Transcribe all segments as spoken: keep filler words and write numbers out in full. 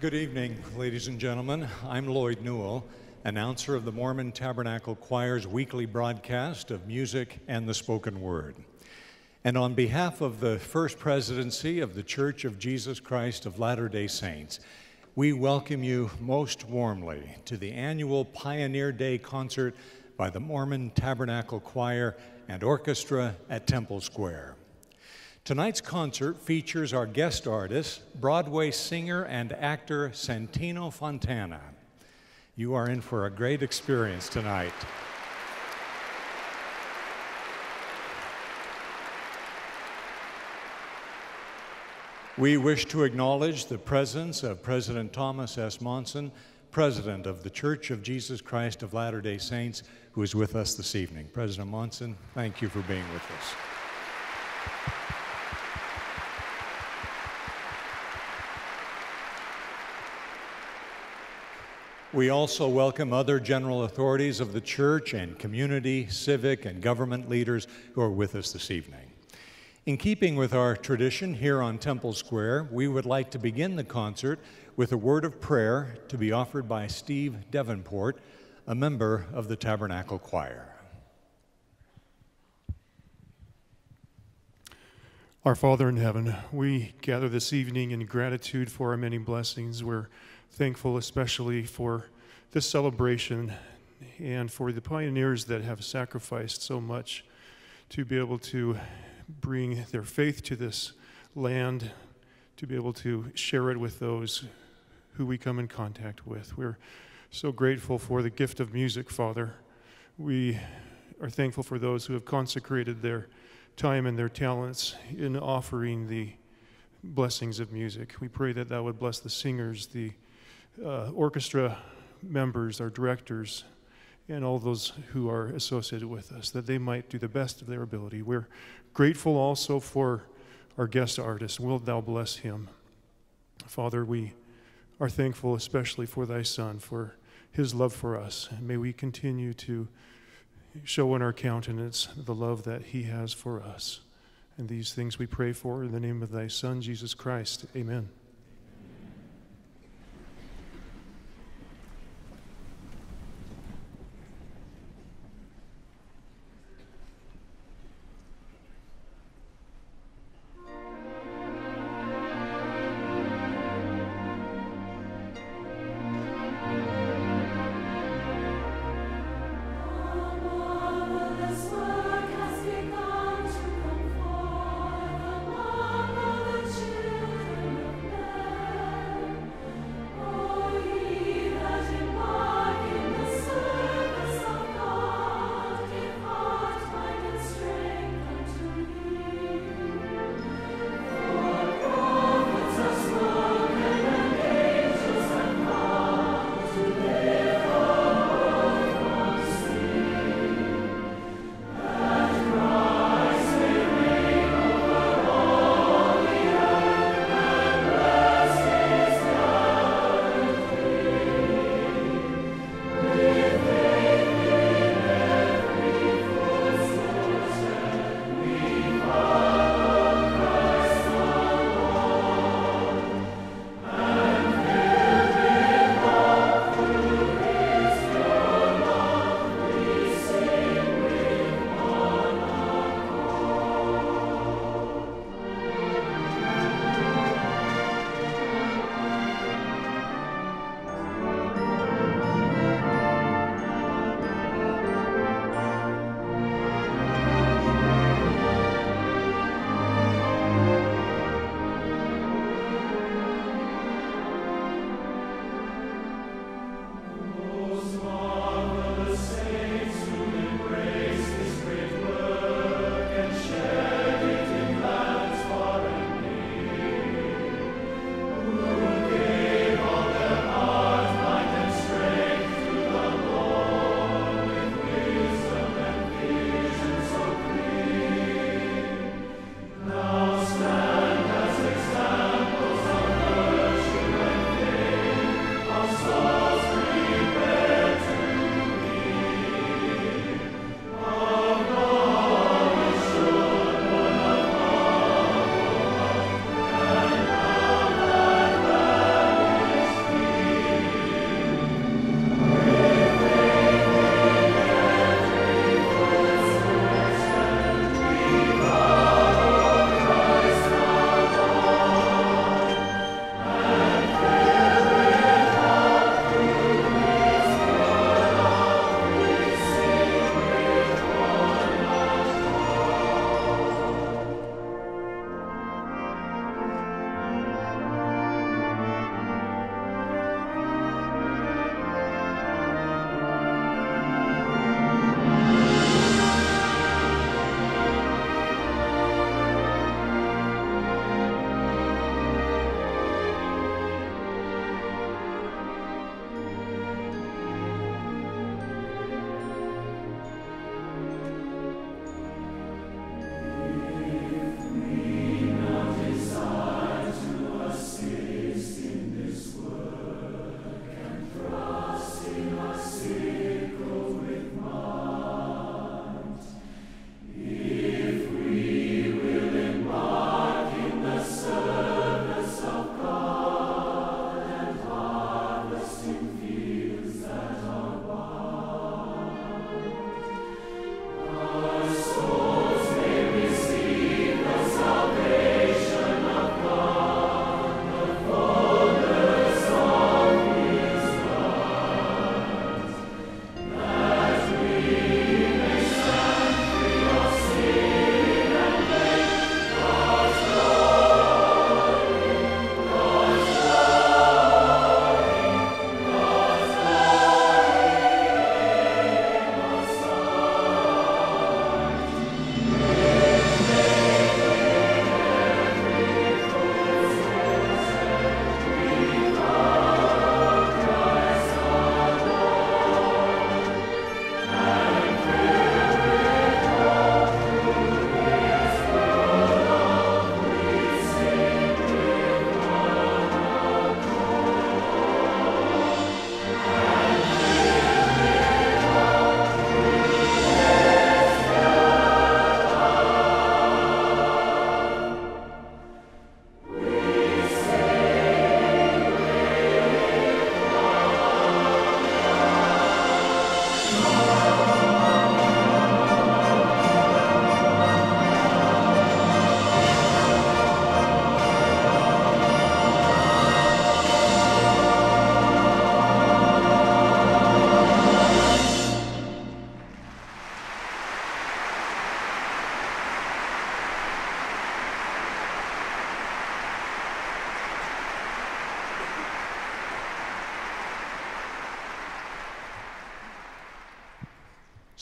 Good evening, ladies and gentlemen. I'm Lloyd Newell, announcer of the Mormon Tabernacle Choir's weekly broadcast of music and the spoken word. And on behalf of the First Presidency of the Church of Jesus Christ of Latter-day Saints, we welcome you most warmly to the annual Pioneer Day concert by the Mormon Tabernacle Choir and Orchestra at Temple Square. Tonight's concert features our guest artist, Broadway singer and actor Santino Fontana. You are in for a great experience tonight. We wish to acknowledge the presence of President Thomas S. Monson, President of the Church of Jesus Christ of Latter-day Saints, who is with us this evening. President Monson, thank you for being with us. We also welcome other general authorities of the church and community, civic, and government leaders who are with us this evening. In keeping with our tradition here on Temple Square, we would like to begin the concert with a word of prayer to be offered by Steve Devenport, a member of the Tabernacle Choir. Our Father in heaven, we gather this evening in gratitude for our many blessings. We're thankful especially for this celebration and for the pioneers that have sacrificed so much to be able to bring their faith to this land, to be able to share it with those who we come in contact with. We're so grateful for the gift of music, Father. We are thankful for those who have consecrated their time and their talents in offering the blessings of music. We pray that thou would bless the singers, the Uh, orchestra members, our directors, and all those who are associated with us, that they might do the best of their ability. We're grateful also for our guest artist. Wilt thou bless him? Father, we are thankful especially for thy son, for his love for us. And may we continue to show in our countenance the love that he has for us. And these things we pray for in the name of thy son, Jesus Christ. Amen.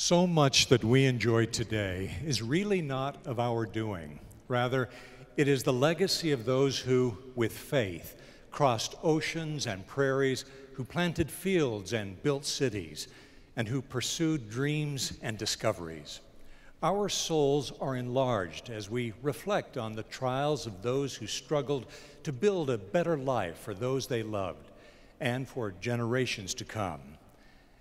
So much that we enjoy today is really not of our doing. Rather, it is the legacy of those who, with faith, crossed oceans and prairies, who planted fields and built cities, and who pursued dreams and discoveries. Our souls are enlarged as we reflect on the trials of those who struggled to build a better life for those they loved and for generations to come.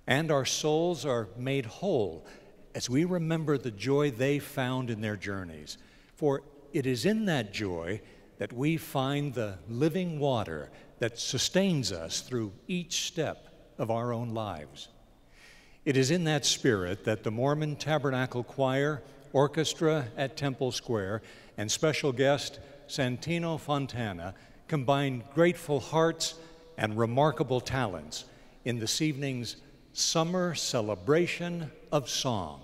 And our souls are made whole as we remember the joy they found in their journeys. For it is in that joy that we find the living water that sustains us through each step of our own lives. It is in that spirit that the Mormon Tabernacle Choir, Orchestra at Temple Square, and special guest Santino Fontana combine grateful hearts and remarkable talents in this evening's Summer Celebration of Song.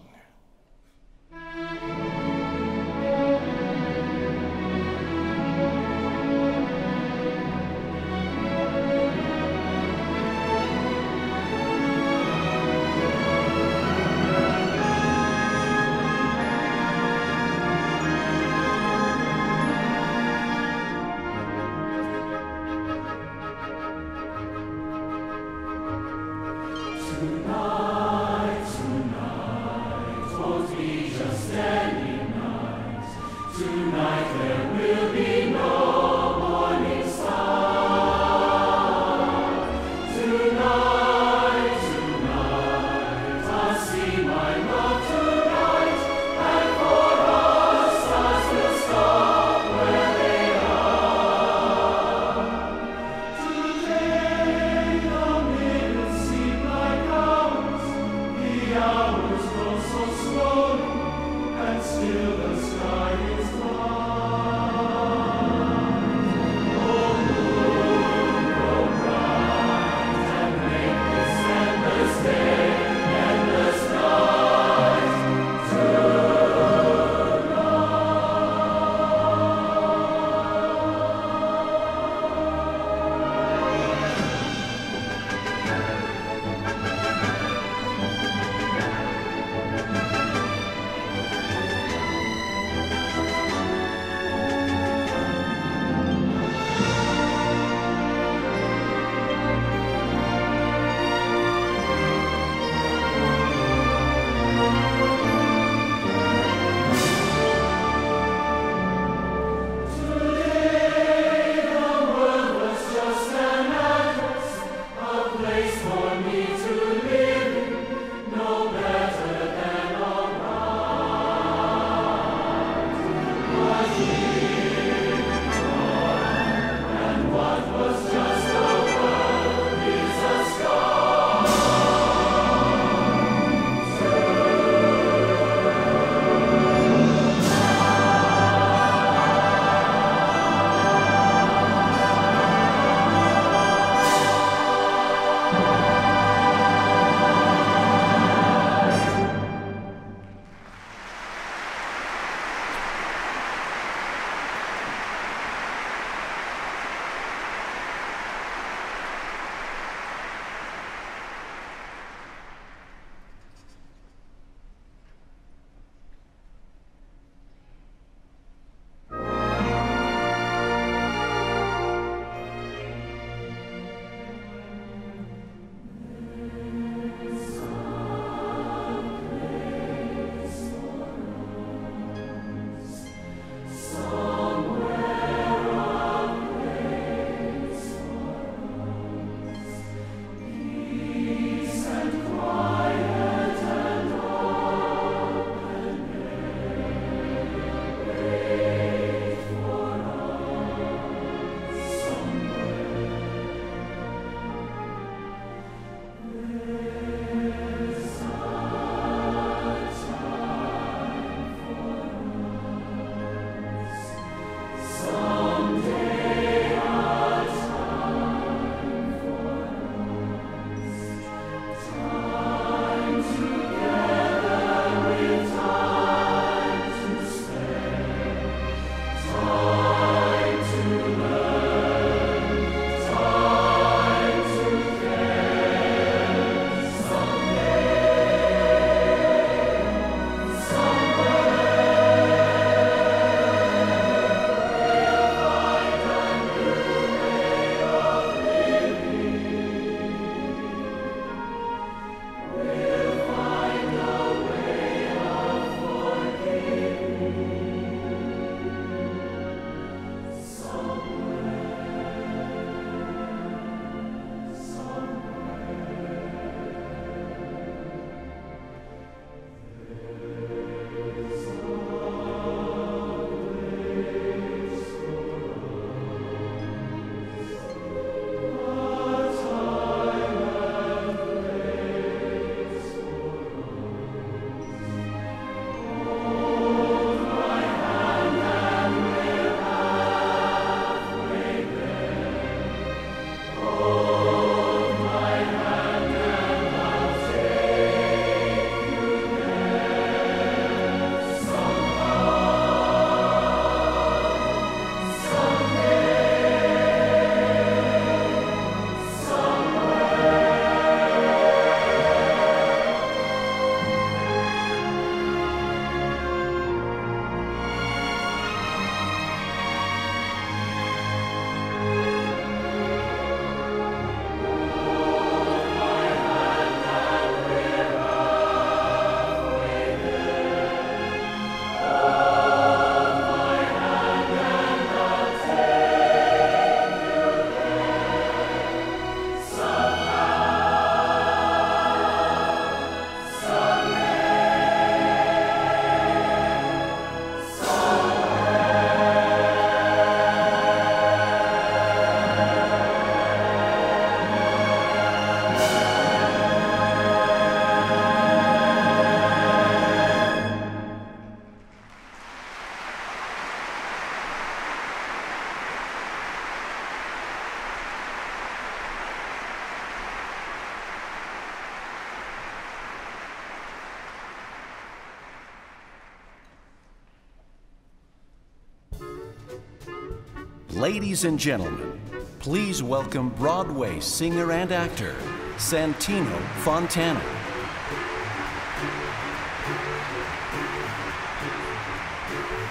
Ladies and gentlemen, please welcome Broadway singer and actor, Santino Fontana.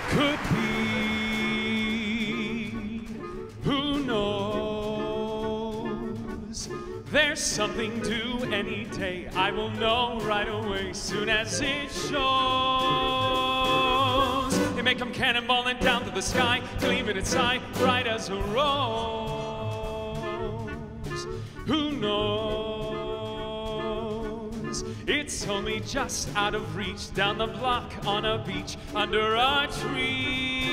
Could be, who knows? There's something due any day. I will know right away, soon as it shows. They may come cannonballing down to the sky, gleaming its eye, bright as a rose. Who knows? It's only just out of reach, down the block, on a beach, under a tree.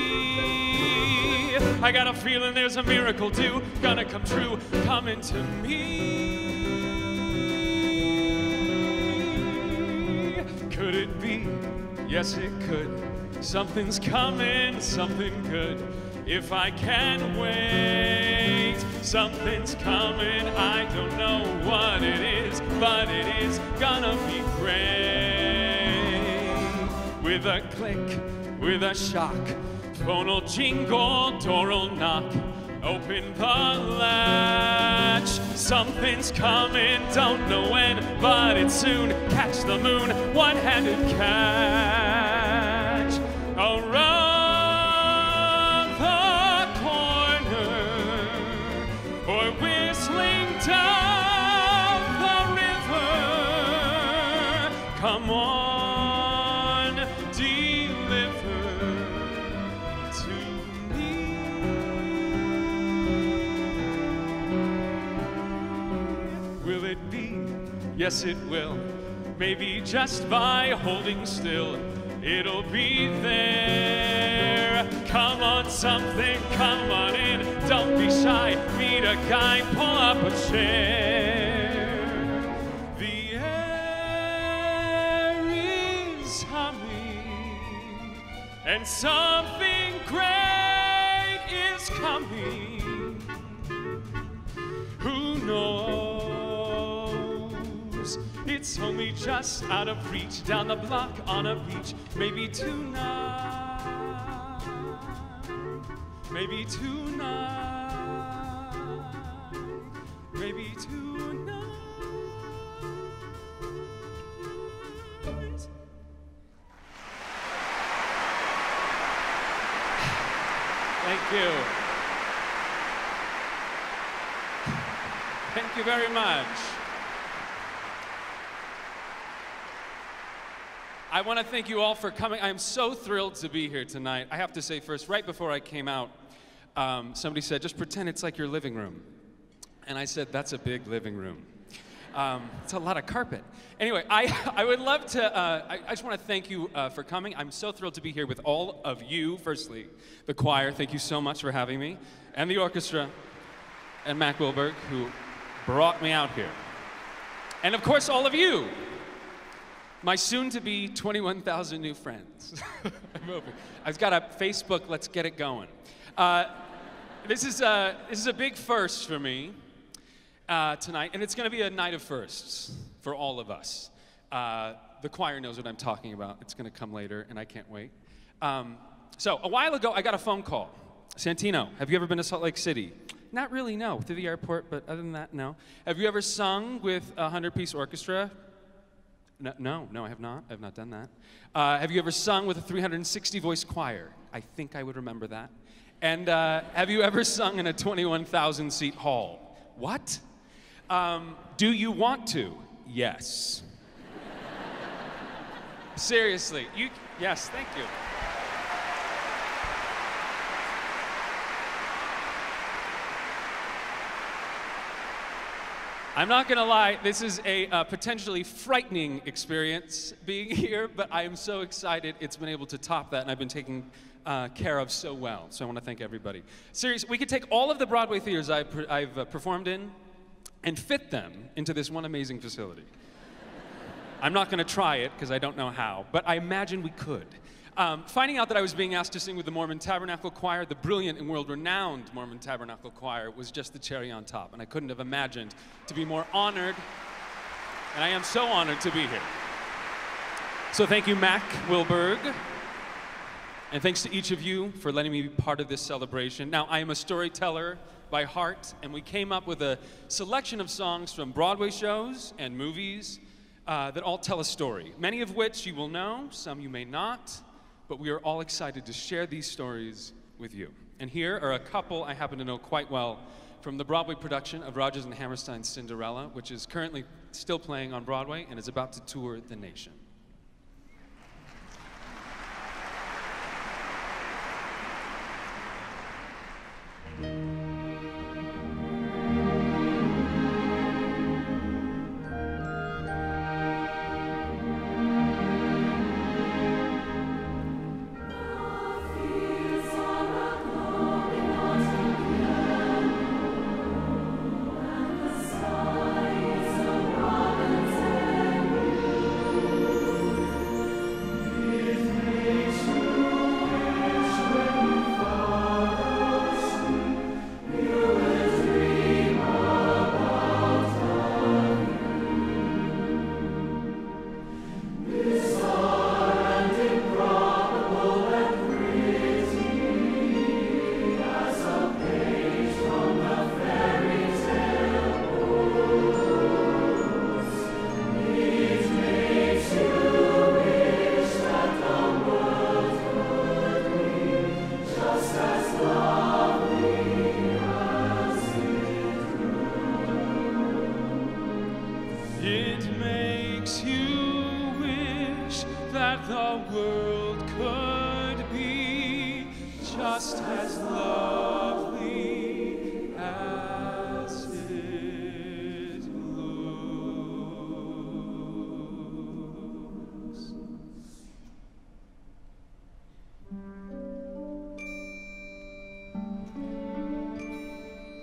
I got a feeling there's a miracle due, gonna come true, coming to me. Could it be? Yes, it could. Something's coming, something good. If I can wait, something's coming. I don't know what it is, but it is gonna be great. With a click, with a shock, phone'll jingle, door'll knock. Open the latch, something's coming, don't know when, but it's soon. Catch the moon, one-handed catch. Around the corner, or whistling down the river. Come on, deliver to yes, it will. Maybe just by holding still, it'll be there. Come on, something, come on in. Don't be shy, meet a guy, pull up a chair. The air is humming, and something great is coming. Who knows? It's only just out of reach, down the block on a beach. Maybe tonight, maybe tonight, maybe tonight. Thank you. Thank you very much. I want to thank you all for coming. I am so thrilled to be here tonight. I have to say first, right before I came out, um, somebody said, just pretend it's like your living room. And I said, that's a big living room. Um, it's a lot of carpet. Anyway, I, I would love to, uh, I, I just want to thank you uh, for coming. I'm so thrilled to be here with all of you. Firstly, the choir, thank you so much for having me. And the orchestra, and Mack Wilberg, who brought me out here. And of course, all of you. My soon-to-be twenty-one thousand new friends. I'm over. I've got a Facebook, let's get it going. Uh, this, is a, this is a big first for me uh, tonight, and it's gonna be a night of firsts for all of us. Uh, the choir knows what I'm talking about. It's gonna come later, and I can't wait. Um, so, a while ago, I got a phone call. Santino, have you ever been to Salt Lake City? Not really, no, through the airport, but other than that, no. Have you ever sung with a hundred-piece orchestra? No, no, no, I have not. I have not done that. Uh, have you ever sung with a three hundred sixty voice choir? I think I would remember that. And uh, have you ever sung in a twenty-one thousand seat hall? What? Um, do you want to? Yes. Seriously, you, yes, thank you. I'm not gonna lie, this is a uh, potentially frightening experience being here, but I am so excited it's been able to top that and I've been taken uh, care of so well, so I wanna thank everybody. Seriously, we could take all of the Broadway theaters I pre I've uh, performed in and fit them into this one amazing facility. I'm not gonna try it, because I don't know how, but I imagine we could. Um, finding out that I was being asked to sing with the Mormon Tabernacle Choir, the brilliant and world-renowned Mormon Tabernacle Choir, was just the cherry on top, and I couldn't have imagined to be more honored, and I am so honored to be here. So thank you, Mack Wilberg, And thanks to each of you for letting me be part of this celebration. Now, I am a storyteller by heart, and we came up with a selection of songs from Broadway shows and movies uh, that all tell a story, many of which you will know, some you may not, but we are all excited to share these stories with you. And here are a couple I happen to know quite well from the Broadway production of Rodgers and Hammerstein's Cinderella, which is currently still playing on Broadway and is about to tour the nation.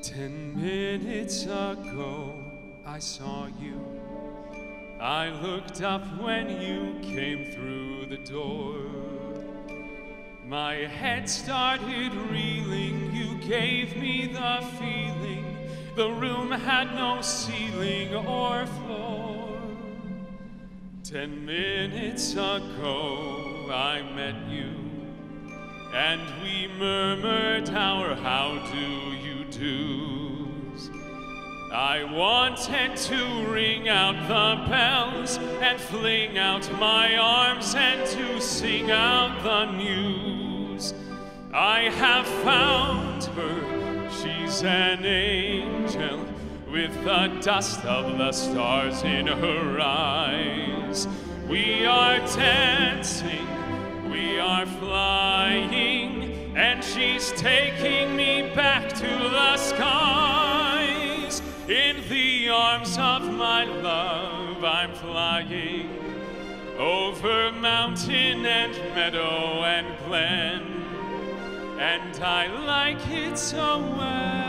Ten minutes ago, I saw you. I looked up when you came through the door. My head started reeling. You gave me the feeling. The room had no ceiling or floor. Ten minutes ago, I met you. And we murmured our how do you do's. I wanted to ring out the bells and fling out my arms and to sing out the news. I have found her, she's an angel with the dust of the stars in her eyes. We are dancing, we are flying, and she's taking me back to the skies. In the arms of my love, I'm flying over mountain and meadow and glen, and I like it so well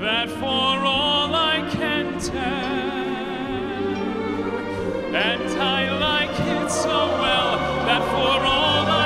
that for all I can tell, and I like it so well that for all I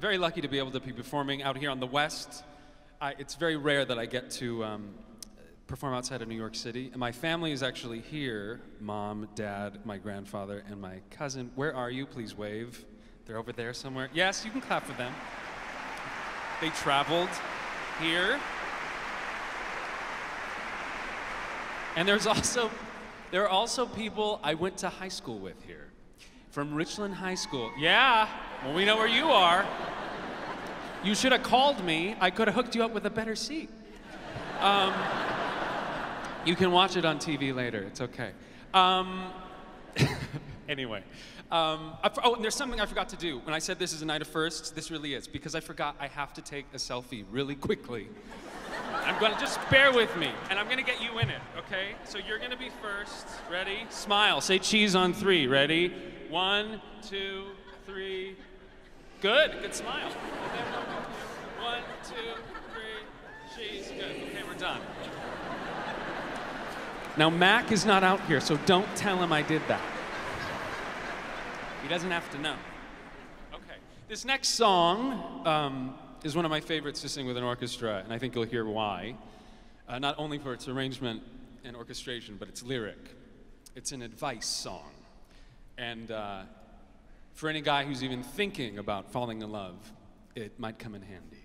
I'm very lucky to be able to be performing out here on the West. I, it's very rare that I get to um, perform outside of New York City. And my family is actually here. Mom, Dad, my grandfather, and my cousin. Where are you? Please wave. They're over there somewhere. Yes, you can clap for them. They traveled here. And there's also, there are also people I went to high school with here. From Richland High School. Yeah, well, we know where you are. You should have called me. I could have hooked you up with a better seat. Um, you can watch it on T V later, it's okay. Um, anyway, um, I, oh, and there's something I forgot to do. When I said this is a night of firsts, this really is, because I forgot I have to take a selfie really quickly. I'm gonna, just bear with me, and I'm gonna get you in it, okay? So you're gonna be first, ready? Smile, say cheese on three, ready? One, two, three. Good, good smile. One, two, three, cheese, good. Okay, we're done. Now Mac is not out here, so don't tell him I did that. He doesn't have to know. Okay, this next song, um, is one of my favorites to sing with an orchestra, and I think you'll hear why. Uh, not only for its arrangement and orchestration, but its lyric. It's an advice song. And uh, for any guy who's even thinking about falling in love, it might come in handy.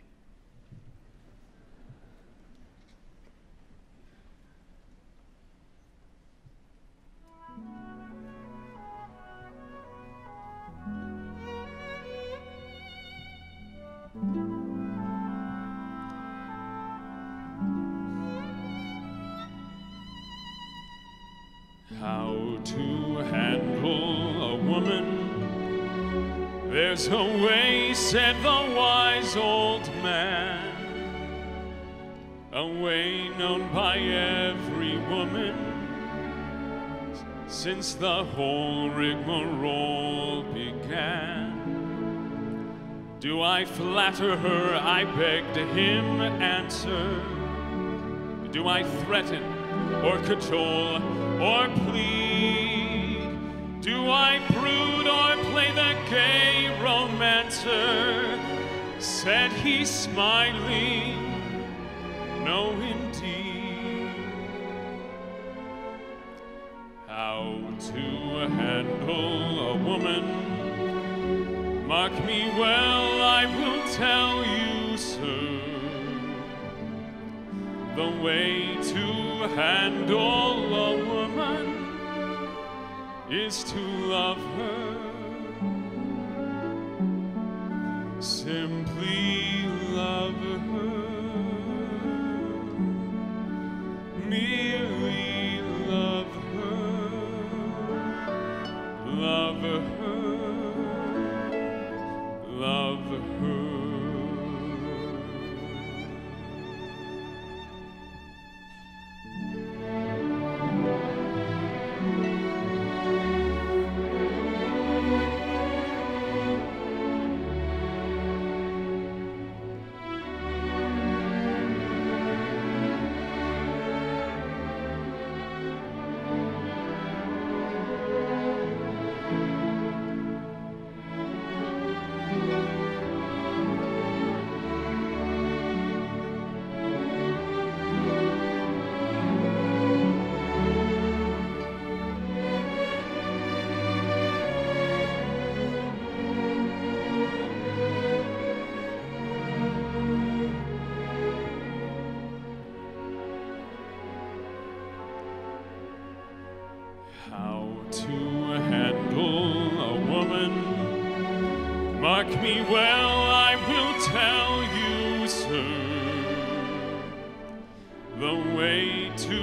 How to handle a woman, there's a way, said the wise old man, a way known by every woman since the whole rigmarole began. Do I flatter her? I begged him answer. Do I threaten or cajole or plead? Do I brood or play the gay romancer? Said he smiling, no indeed. How to handle a woman, mark me well, I will tell you soon. The way to handle a woman is to love her, simply love her, merely love her, love her, love her. Me well, I will tell you soon. The way to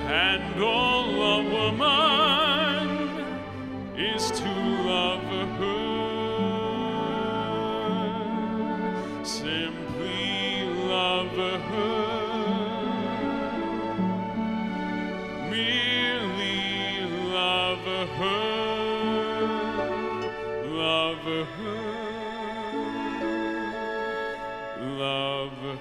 handle a woman is to love her, simply love her, merely love her, love her. Love her.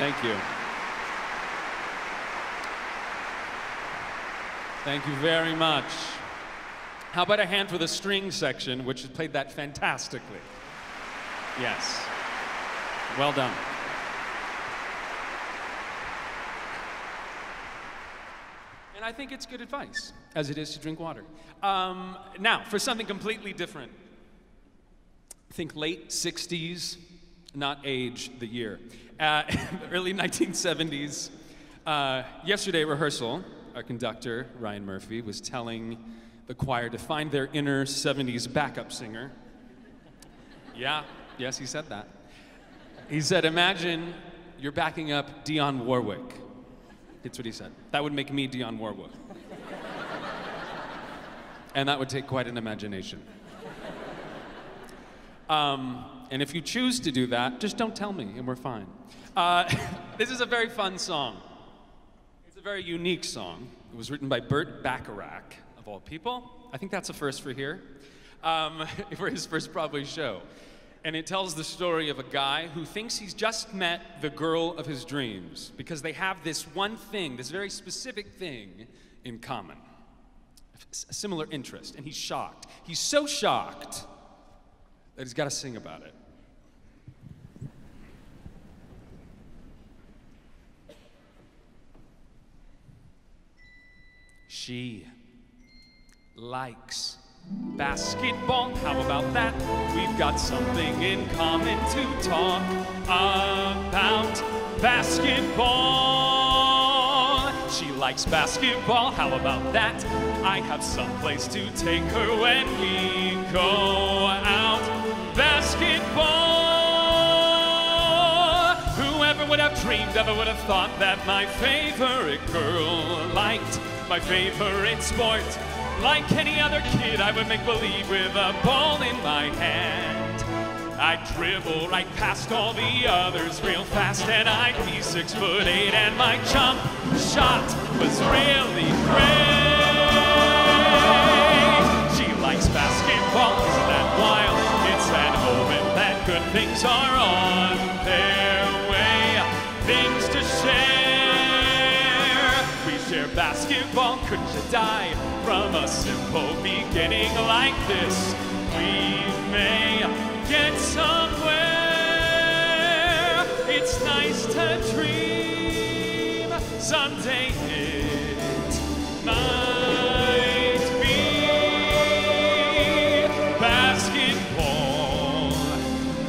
Thank you. Thank you very much. How about a hand for the string section, which played that fantastically? Yes. Well done. And I think it's good advice, as it is to drink water. Um, now, for something completely different. Think late sixties, not age, the year. Uh, early nineteen seventies. Uh, yesterday, rehearsal. Our conductor, Ryan Murphy, was telling the choir to find their inner seventies backup singer. Yeah, yes, he said that. He said, imagine you're backing up Dionne Warwick. That's what he said. That would make me Dionne Warwick. And that would take quite an imagination. Um, and if you choose to do that, just don't tell me and we're fine. Uh, this is a very fun song. A very unique song. It was written by Burt Bacharach, of all people. I think that's a first for here, um, for his first probably show. And it tells the story of a guy who thinks he's just met the girl of his dreams because they have this one thing, this very specific thing in common, a similar interest, and he's shocked. He's so shocked that he's got to sing about it. She likes basketball. How about that? We've got something in common to talk about. Basketball. She likes basketball. How about that? I have someplace to take her when we go out. Basketball. Whoever would have dreamed, ever would have thought that my favorite girl liked my favorite sport. Like any other kid, I would make believe with a ball in my hand. I'd dribble right past all the others real fast, and I'd be six foot eight, and my jump shot was really great. She likes basketball, isn't that wild? It's an omen that good things are on their way. Things to share. Basketball, couldn't you die from a simple beginning like this? We may get somewhere. It's nice to dream. Someday it might be basketball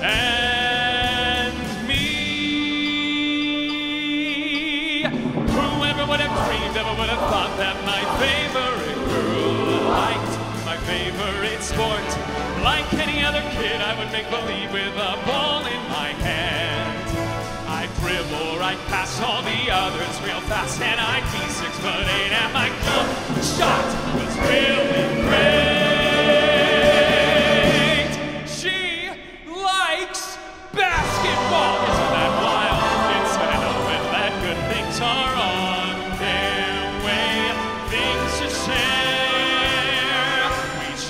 and me. Whoever would have dreamed, never would have thought that my favorite girl liked my favorite sport. Like any other kid, I would make believe with a ball in my hand. I'd dribble right past all the others real fast, and I'd be six foot eight, and my jump shot was really great. She likes basketball. Isn't that wild? It's an omen that good things are all.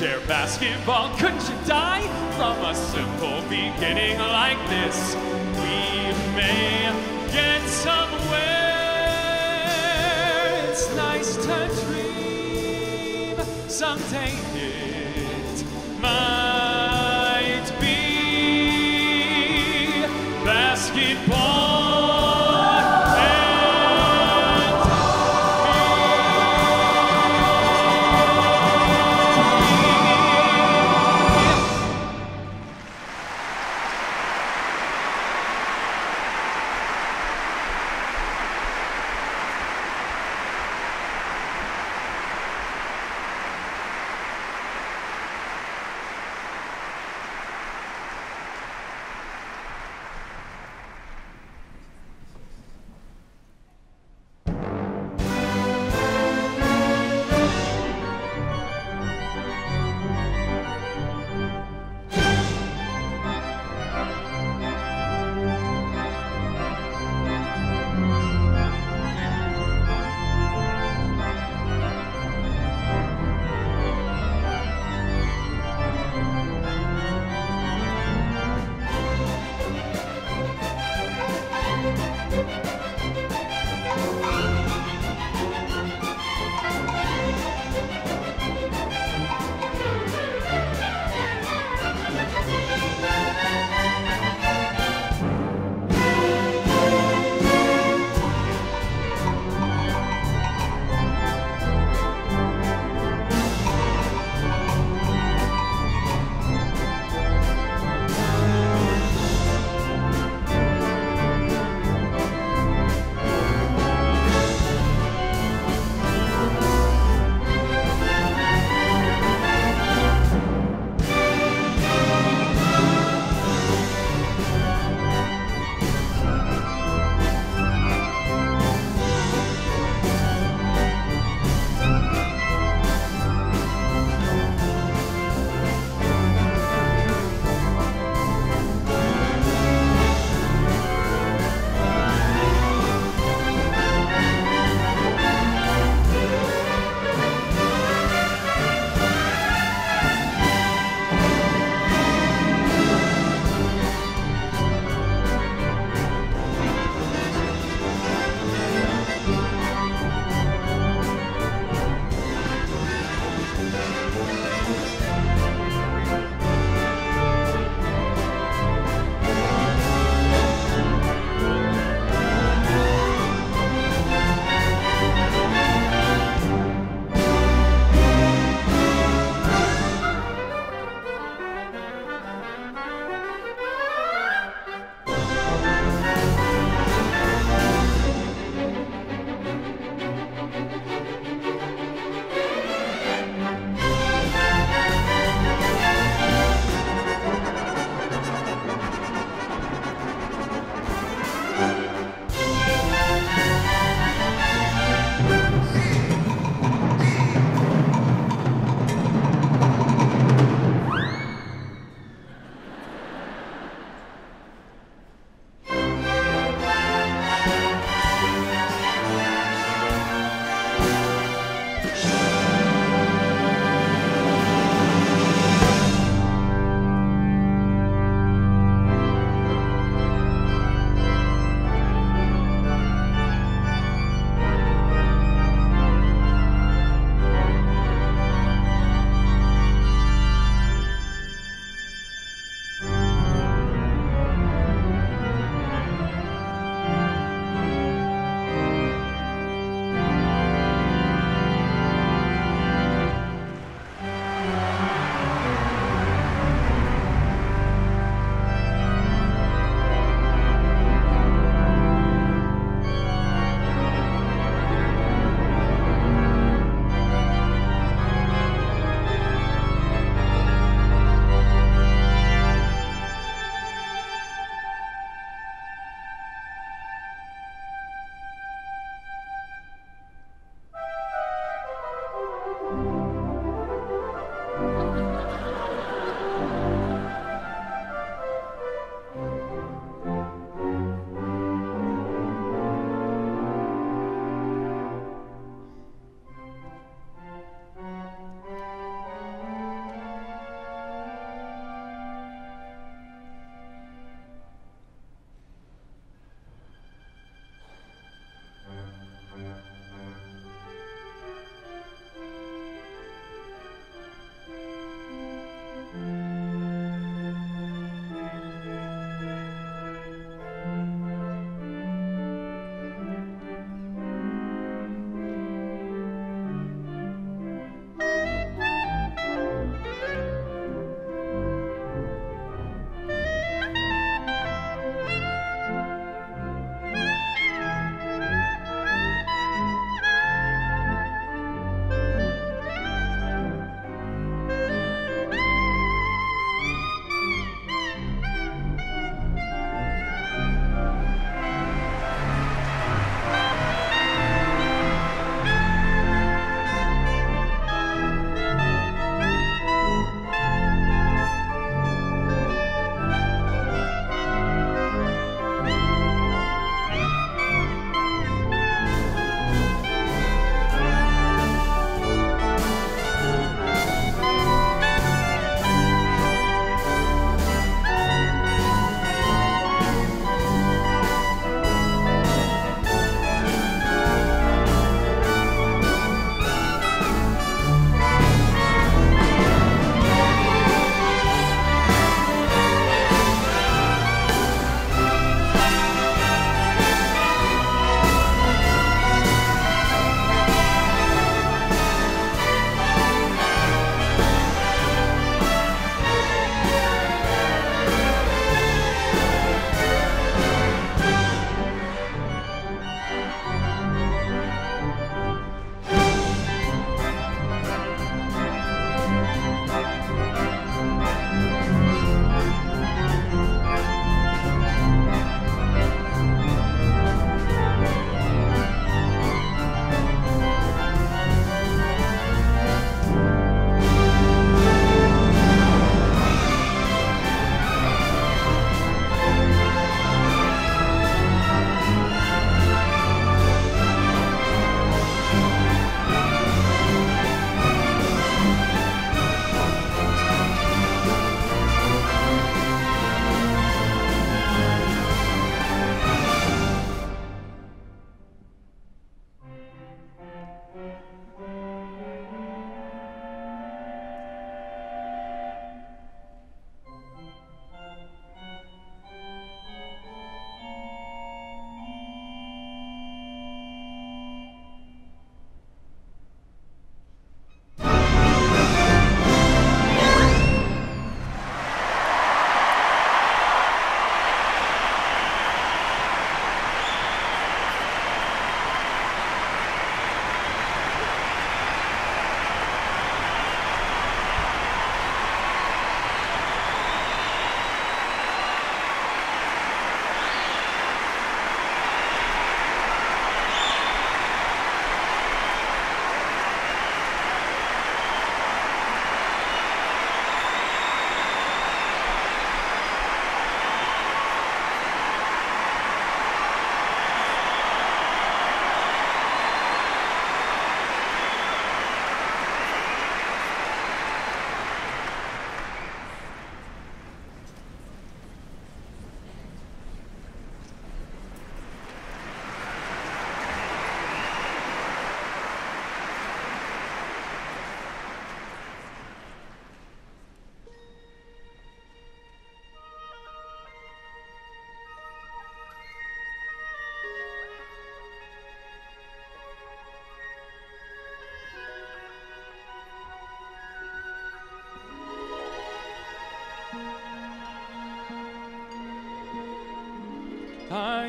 Share basketball, couldn't you die from a simple beginning like this? We may get somewhere. It's nice to dream. Someday it might be basketball.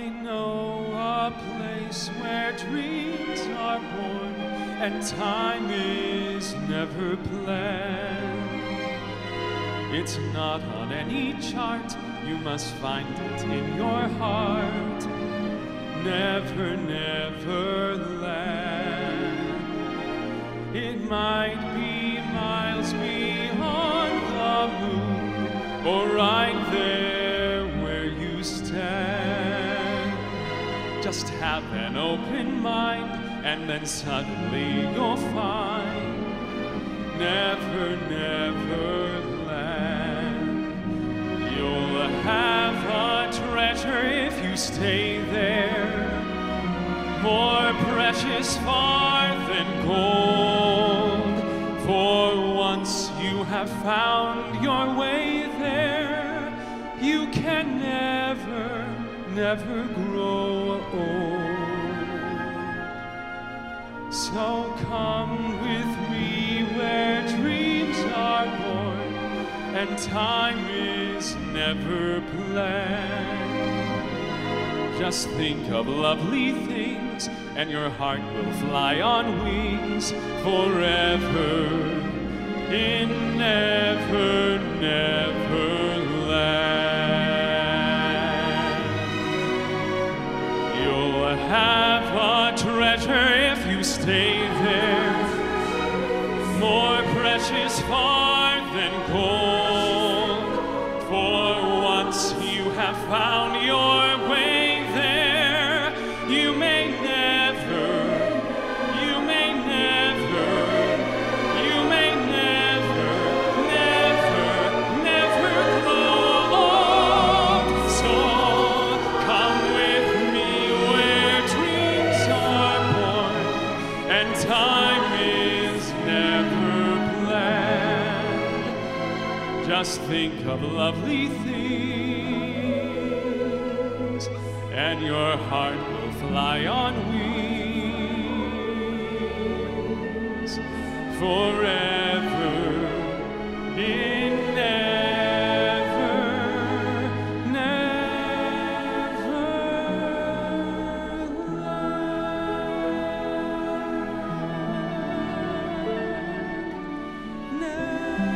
I know a place where dreams are born and time is never planned. It's not on any chart, you must find it in your heart. Never, never land. It might be miles beyond the moon, or right there where you stand. Just have an open mind, and then suddenly you'll find never, never land. You'll have a treasure if you stay there, more precious far than gold. For once you have found your way there, you can never, never grow old. So come with me where dreams are born and time is never planned. Just think of lovely things and your heart will fly on wings forever in never, never land. You'll have a treasure if you stay there, more precious far than gold. For once you have found your way, think of lovely things, and your heart will fly on wings forever in never, never land. Never.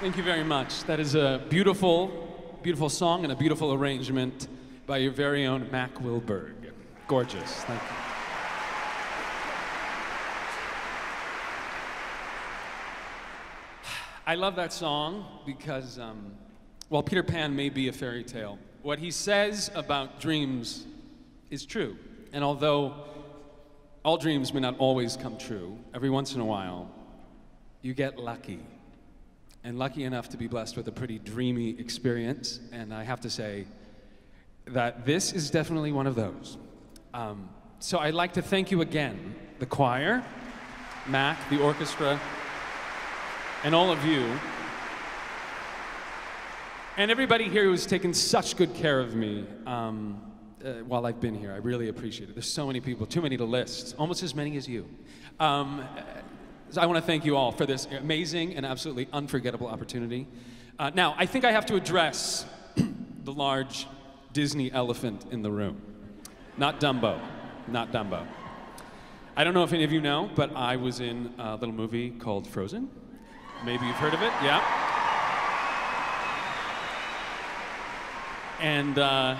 Thank you very much. That is a beautiful, beautiful song and a beautiful arrangement by your very own Mack Wilberg. Gorgeous. Thank you. I love that song because, um, while Peter Pan may be a fairy tale, what he says about dreams is true. And although all dreams may not always come true, every once in a while, you get lucky. And lucky enough to be blessed with a pretty dreamy experience, and I have to say that this is definitely one of those. Um, so I'd like to thank you again, the choir, Mack, the orchestra, and all of you, and everybody here who has taken such good care of me um, uh, while I've been here. I really appreciate it. There's so many people, too many to list, almost as many as you. Um, So I want to thank you all for this amazing and absolutely unforgettable opportunity. Uh, now, I think I have to address the large Disney elephant in the room. Not Dumbo, not Dumbo. I don't know if any of you know, but I was in a little movie called Frozen. Maybe you've heard of it, yeah. And uh,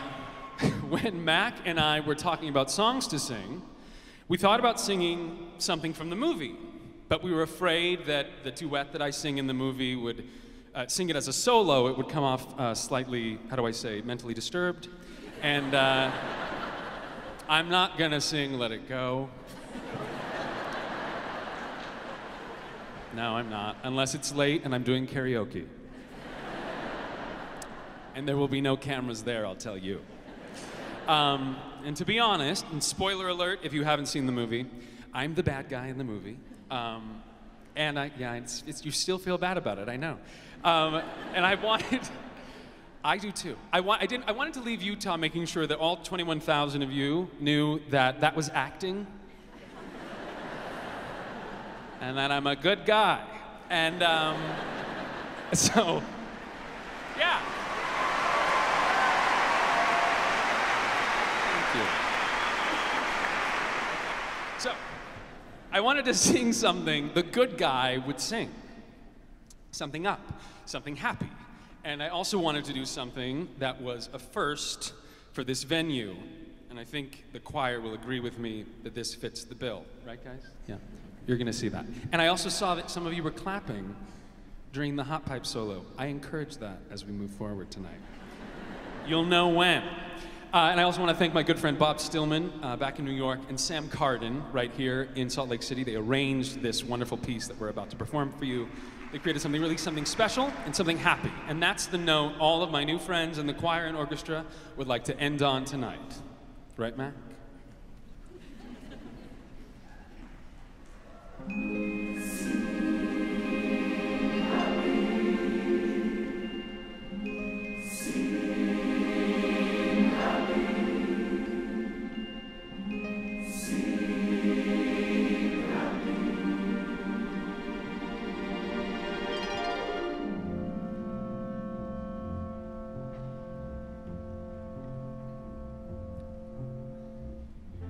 when Mack and I were talking about songs to sing, we thought about singing something from the movie. But we were afraid that the duet that I sing in the movie would uh, sing it as a solo. It would come off uh, slightly, how do I say, mentally disturbed. And uh, I'm not gonna sing Let It Go. No, I'm not, unless it's late and I'm doing karaoke. And there will be no cameras there, I'll tell you. Um, and to be honest, and spoiler alert if you haven't seen the movie, I'm the bad guy in the movie. Um, and I, yeah, it's, it's, you still feel bad about it, I know. Um, and I wanted, I do too. I, want, I, didn't, I wanted to leave Utah making sure that all twenty-one thousand of you knew that that was acting. And that I'm a good guy. And um, so, yeah. Thank you. So, I wanted to sing something the good guy would sing. Something up, something happy. And I also wanted to do something that was a first for this venue. And I think the choir will agree with me that this fits the bill. Right, guys? Yeah. You're going to see that. And I also saw that some of you were clapping during the hot pipe solo. I encourage that as we move forward tonight. You'll know when. Uh, and I also want to thank my good friend Bob Stillman uh, back in New York and Sam Carden right here in Salt Lake City. They arranged this wonderful piece that we're about to perform for you. They created something really something special and something happy. And that's the note all of my new friends in the choir and orchestra would like to end on tonight. Right, Matt?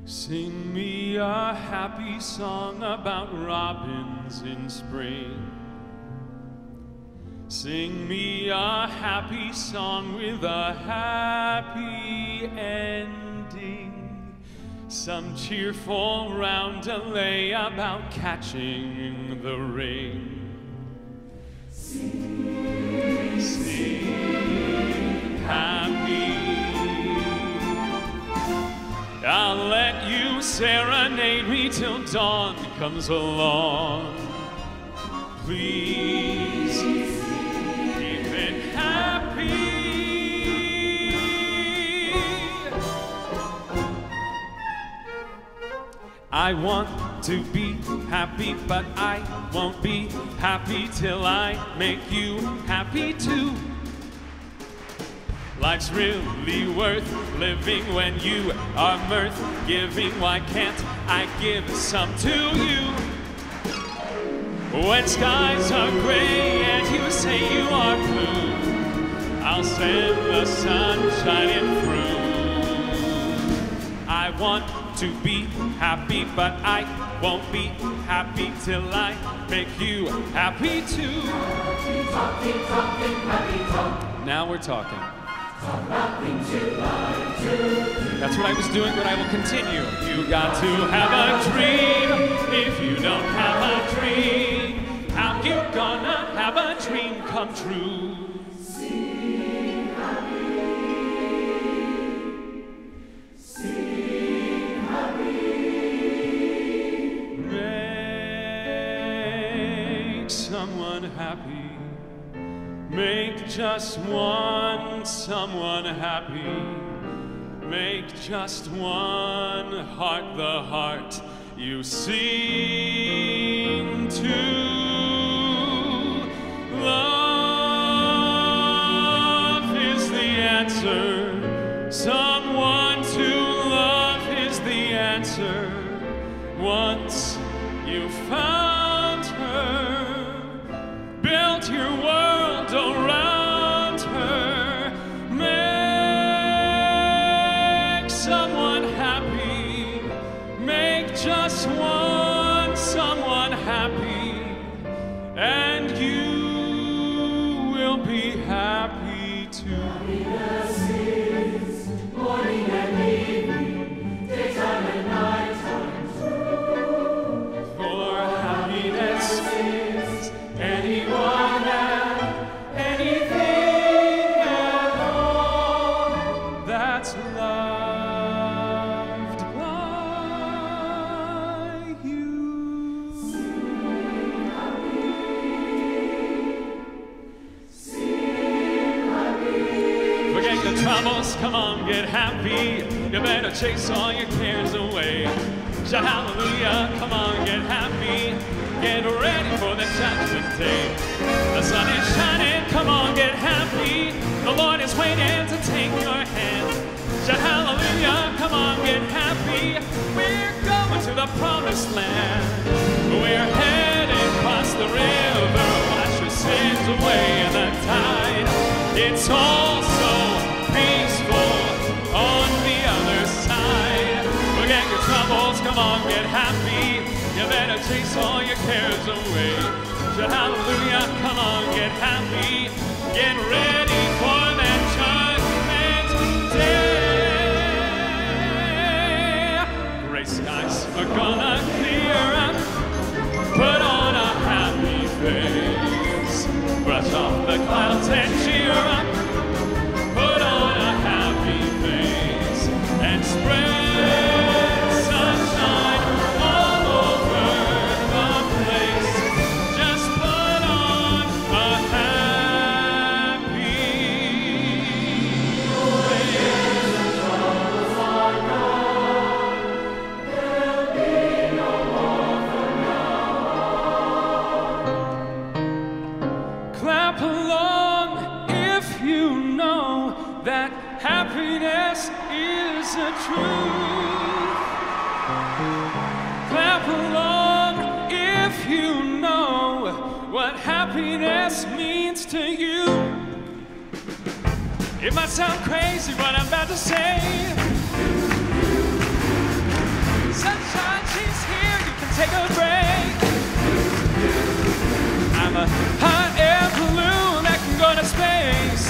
Sing me a happy song about robins in spring. Sing me a happy song with a happy ending. Some cheerful roundelay about catching the ring. Sing, sing, happy. I'll let you serenade me till dawn comes along. Please keep it happy. I want to be happy, but I won't be happy till I make you happy too. Life's really worth living when you are mirth giving. Why can't I give some to you? When skies are gray and you say you are blue, I'll send the sun shining through. I want to be happy, but I won't be happy till I make you happy too. Talking, talking, happy talk. Now we're talking. That's what I was doing, but I will continue. You got to have a dream. If you don't have a dream, how you gonna have a dream come true? Sing happy. Sing happy. Make someone happy. Make just one someone happy. Make just one heart the heart you sing to. Love is the answer. Someone to love is the answer. Once you found her, build your world around her. Make someone happy. Make just one someone happy, and you will be happy too. Happiness is morning and evening, daytime and nighttime too. For happiness is anyone and come on, get happy. You better chase all your cares away. Shout hallelujah, come on, get happy. Get ready for the judgment day. The sun is shining, come on, get happy. The Lord is waiting to take your hand. Shout hallelujah, come on, get happy. We're going to the promised land. We're heading across the river. Wash your sins away in the tide. It's all so peaceful on the other side. Forget your troubles, come on, get happy. You better chase all your cares away. Shout hallelujah, come on, get happy. Get ready for that judgment day. Gray skies are gonna clear up. Put on a happy face. Brush off the clouds and cheer up. Put on a happy face and spread. Clap along if you know what happiness means to you. It might sound crazy what I'm about to say. Sunshine, she's here, you can take a break. I'm a hot air balloon that can go to space.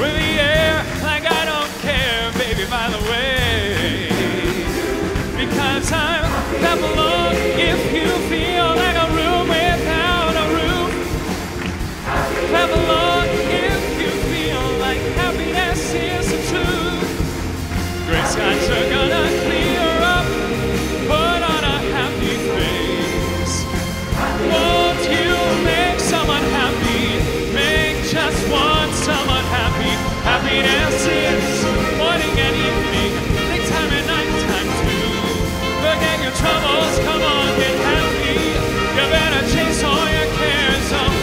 With the air like I don't care, baby, by the way. Because I'm clap along if you feel like a room without a roof. Clap along if you feel like happiness is the truth. Great skies are gonna clear up, put on a happy face. Won't you make someone happy? Make just one someone happy. Happiness is morning and evening, daytime and nighttime too. Forget your troubles, come on, get happy. You better chase all your cares away.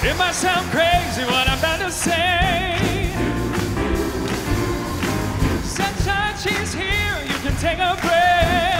It might sound crazy what I'm about to say. Sunshine, she's here, you can take a break.